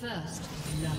First blood.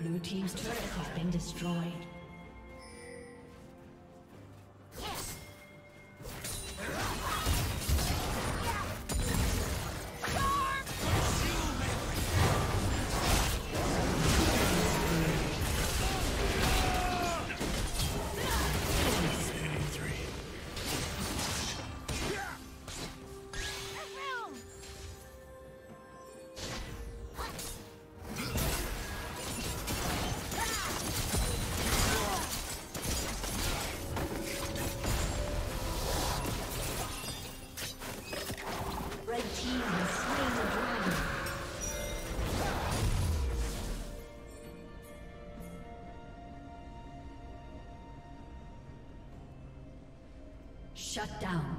Blue team's turret has been destroyed. Shut down.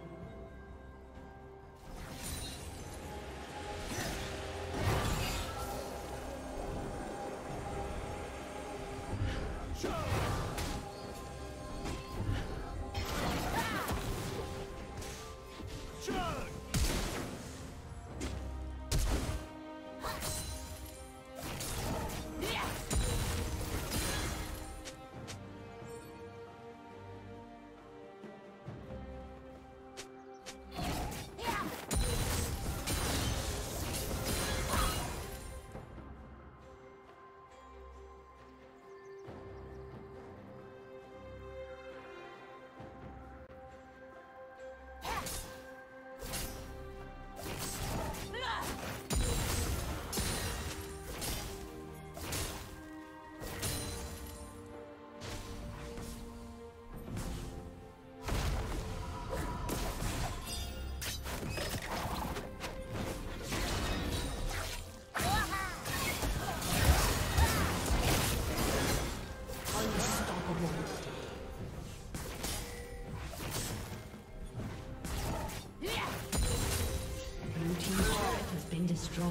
destroyed.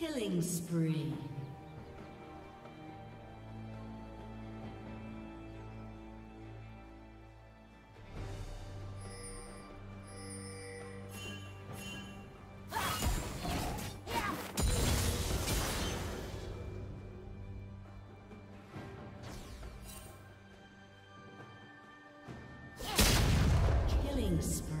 Killing spree. Killing spree.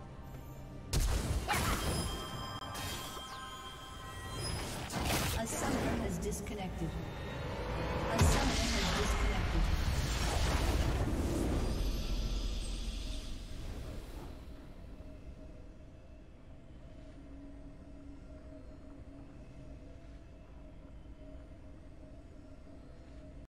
A summoner has disconnected. A summoner has disconnected.